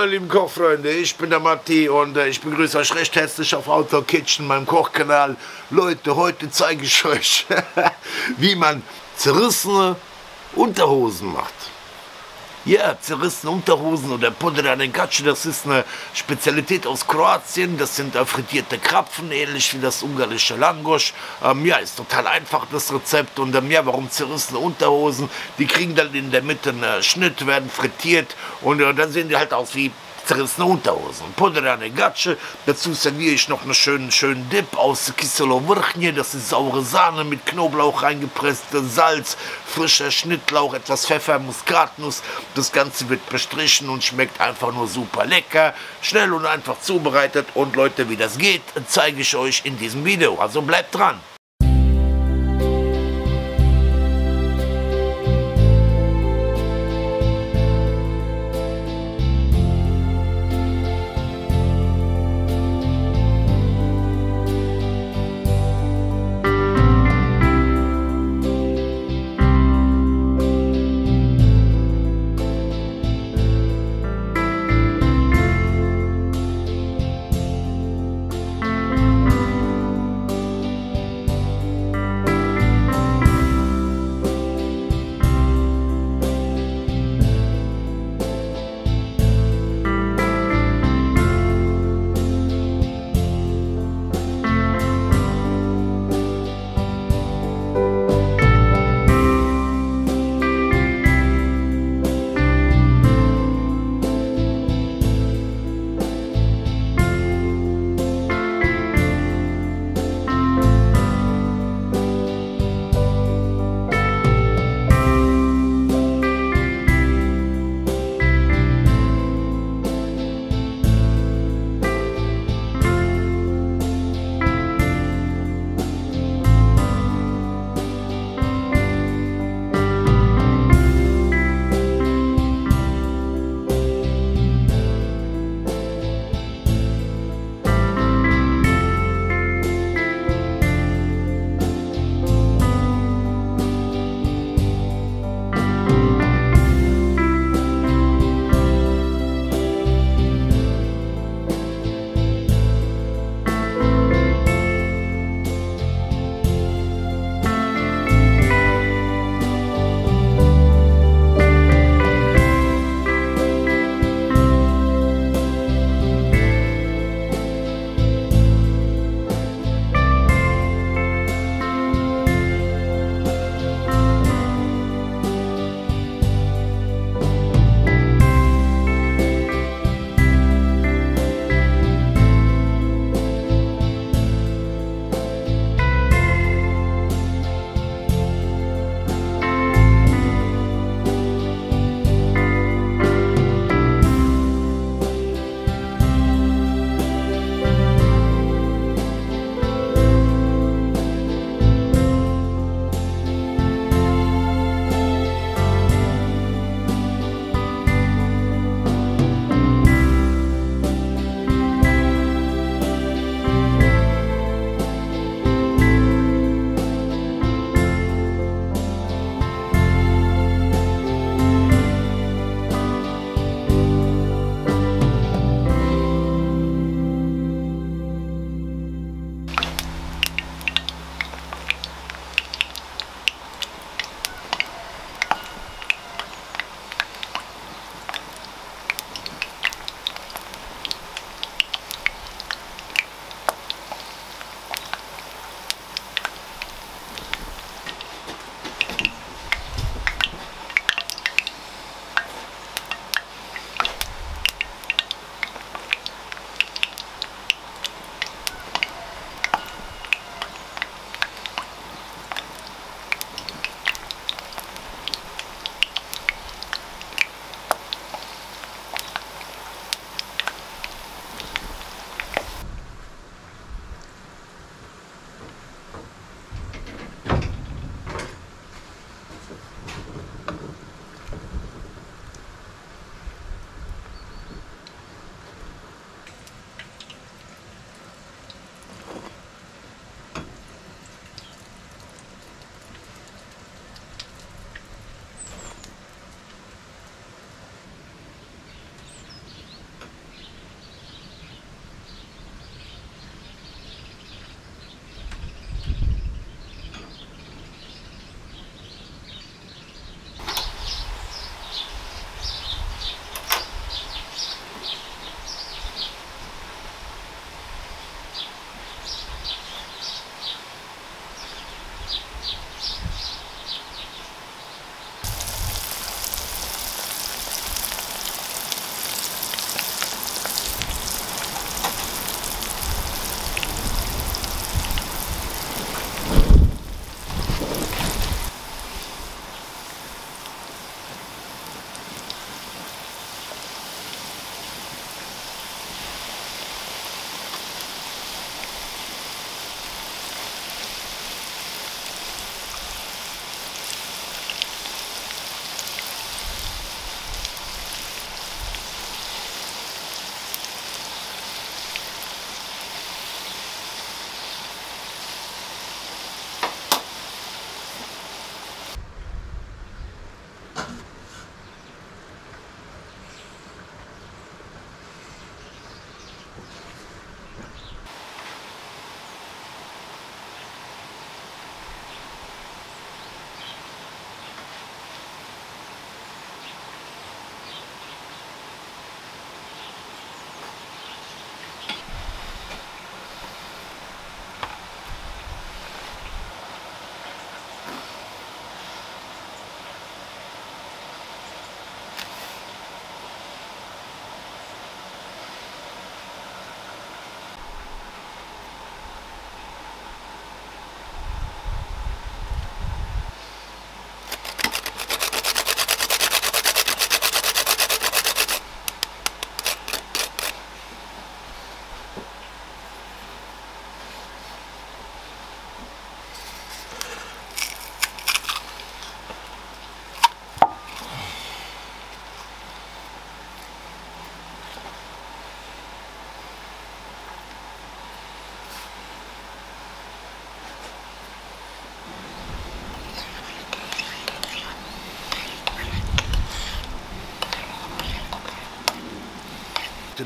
meine lieben Kochfreunde, ich bin der Matti und ich begrüße euch recht herzlich auf Outdoor Kitchen, meinem Kochkanal. Leute, heute zeige ich euch, wie man zerrissene Unterhosen macht. Ja, zerrissene Unterhosen oder Poderane Gaće, das ist eine Spezialität aus Kroatien. Das sind frittierte Krapfen, ähnlich wie das ungarische Langosch. Ja, ist total einfach das Rezept. Und ja, warum zerrissene Unterhosen? Die kriegen dann in der Mitte einen Schnitt, werden frittiert und dann sehen die halt aus wie zerrissene Unterhosen. Poderane Gaće, dazu serviere ich noch einen schönen Dip aus Kisselowurchnie, das ist saure Sahne mit Knoblauch reingepresst, Salz, frischer Schnittlauch, etwas Pfeffer, Muskatnuss. Das Ganze wird bestrichen und schmeckt einfach nur super lecker, schnell und einfach zubereitet. Und Leute, wie das geht, zeige ich euch in diesem Video, also bleibt dran!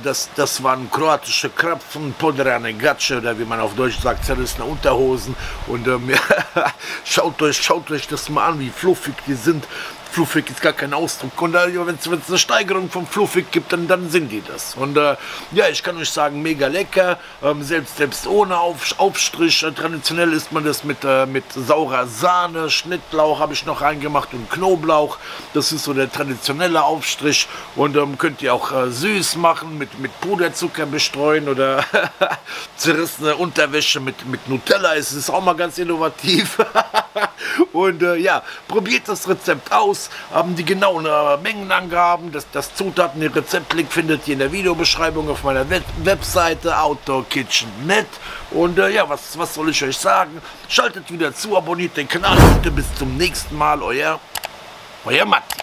das waren kroatische Krapfen, Poderane Gaće oder wie man auf Deutsch sagt, zerrissene Unterhosen. Und schaut euch das mal an, wie fluffig die sind. Fluffig ist gar kein Ausdruck. Und wenn es eine Steigerung von fluffig gibt, dann sind die das. Und ja, ich kann euch sagen, mega lecker. Selbst ohne Aufstrich. Traditionell isst man das mit saurer Sahne, Schnittlauch habe ich noch reingemacht und Knoblauch. Das ist so der traditionelle Aufstrich. Und könnt ihr auch süß machen, mit Puderzucker bestreuen oder zerrissene Unterwäsche mit Nutella. Es ist auch mal ganz innovativ. Und ja, probiert das Rezept aus. Haben die genauen Mengenangaben, das Zutaten, den Rezeptlink findet ihr in der Videobeschreibung auf meiner Webseite outdoorkitchen.net. Und ja, was soll ich euch sagen? Schaltet wieder zu, abonniert den Kanal, bitte bis zum nächsten Mal, euer Matti.